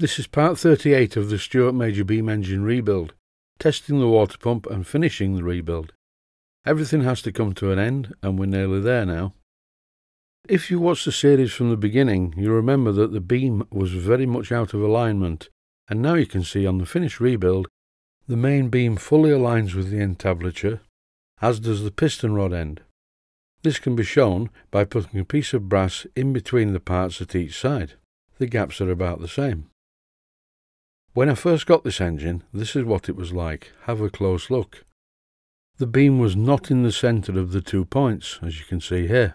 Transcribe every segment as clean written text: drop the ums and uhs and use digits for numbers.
This is part 38 of the Stuart Major Beam Engine rebuild, testing the water pump and finishing the rebuild. Everything has to come to an end, and we're nearly there now. If you watch the series from the beginning, you'll remember that the beam was very much out of alignment, and now you can see on the finished rebuild, the main beam fully aligns with the entablature, as does the piston rod end. This can be shown by putting a piece of brass in between the parts at each side. The gaps are about the same. When I first got this engine, this is what it was like. Have a close look. The beam was not in the centre of the two points, as you can see here.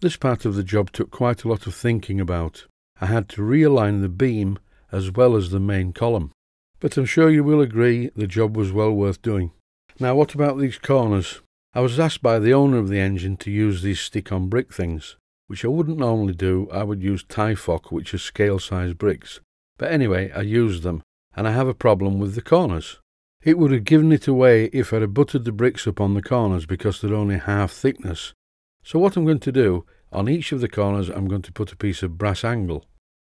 This part of the job took quite a lot of thinking about. I had to realign the beam as well as the main column. But I'm sure you will agree the job was well worth doing. Now, what about these corners? I was asked by the owner of the engine to use these stick-on brick things, which I wouldn't normally do. I would use Tyfoc, which are scale-sized bricks. But anyway, I used them, and I have a problem with the corners. It would have given it away if I had buttered the bricks up on the corners because they're only half thickness. So what I'm going to do, on each of the corners I'm going to put a piece of brass angle.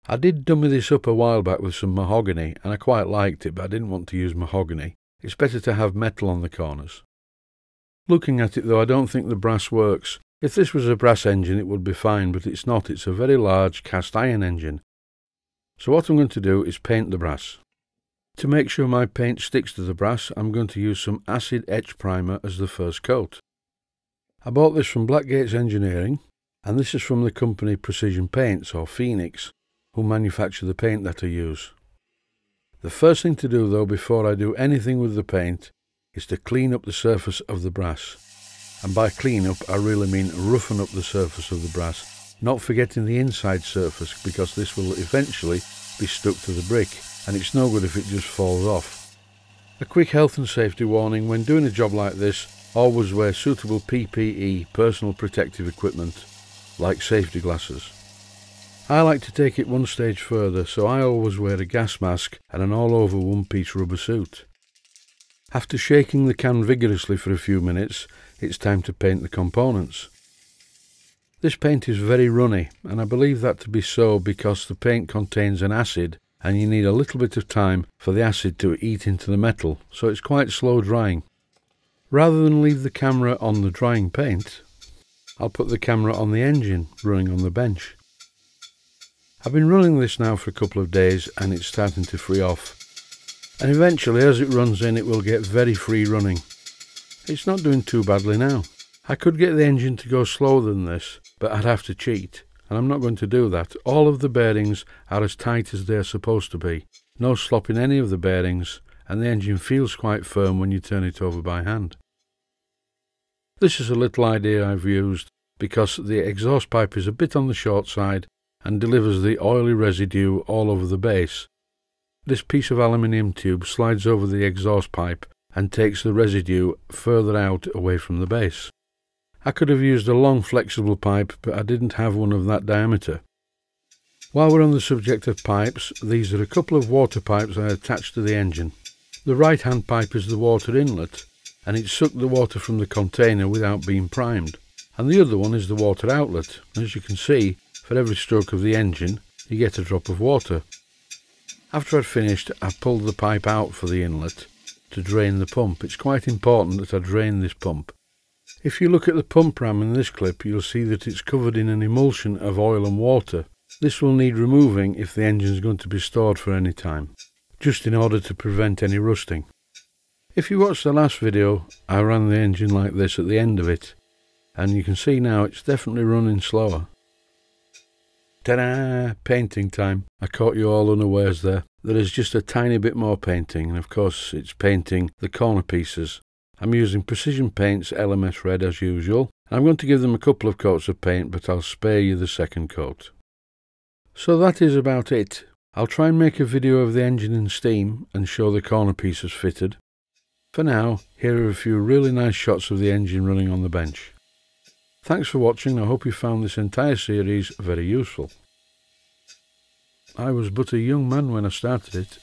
I did dummy this up a while back with some mahogany, and I quite liked it, but I didn't want to use mahogany. It's better to have metal on the corners. Looking at it though, I don't think the brass works. If this was a brass engine it would be fine, but it's not. It's a very large cast iron engine. So what I'm going to do is paint the brass. To make sure my paint sticks to the brass, I'm going to use some acid etch primer as the first coat. I bought this from Blackgates Engineering, and this is from the company Precision Paints, or Phoenix, who manufacture the paint that I use. The first thing to do though, before I do anything with the paint, is to clean up the surface of the brass. And by clean up, I really mean roughen up the surface of the brass, not forgetting the inside surface, because this will eventually be stuck to the brick, and it's no good if it just falls off. A quick health and safety warning: when doing a job like this, always wear suitable PPE, personal protective equipment, like safety glasses. I like to take it one stage further, so I always wear a gas mask and an all-over one-piece rubber suit. After shaking the can vigorously for a few minutes, it's time to paint the components. This paint is very runny, and I believe that to be so because the paint contains an acid, and you need a little bit of time for the acid to eat into the metal, so it's quite slow drying. Rather than leave the camera on the drying paint, I'll put the camera on the engine, running on the bench. I've been running this now for a couple of days, and it's starting to free off. And eventually, as it runs in, it will get very free running. It's not doing too badly now. I could get the engine to go slower than this, but I'd have to cheat, and I'm not going to do that. All of the bearings are as tight as they're supposed to be. No slop in any of the bearings, and the engine feels quite firm when you turn it over by hand. This is a little idea I've used, because the exhaust pipe is a bit on the short side and delivers the oily residue all over the base. This piece of aluminium tube slides over the exhaust pipe and takes the residue further out away from the base. I could have used a long flexible pipe, but I didn't have one of that diameter. While we're on the subject of pipes, these are a couple of water pipes I attached to the engine. The right-hand pipe is the water inlet, and it sucked the water from the container without being primed. And the other one is the water outlet. As you can see, for every stroke of the engine, you get a drop of water. After I'd finished, I pulled the pipe out for the inlet to drain the pump. It's quite important that I drain this pump. If you look at the pump ram in this clip, you'll see that it's covered in an emulsion of oil and water. This will need removing if the engine's going to be stored for any time, just in order to prevent any rusting. If you watch the last video, I ran the engine like this at the end of it, and you can see now it's definitely running slower. Ta-da! Painting time. I caught you all unawares there. There is just a tiny bit more painting, and of course it's painting the corner pieces. I'm using Precision Paints LMS Red as usual. I'm going to give them a couple of coats of paint, but I'll spare you the second coat. So that is about it. I'll try and make a video of the engine in steam and show the corner pieces fitted. For now, here are a few really nice shots of the engine running on the bench. Thanks for watching. I hope you found this entire series very useful. I was but a young man when I started it.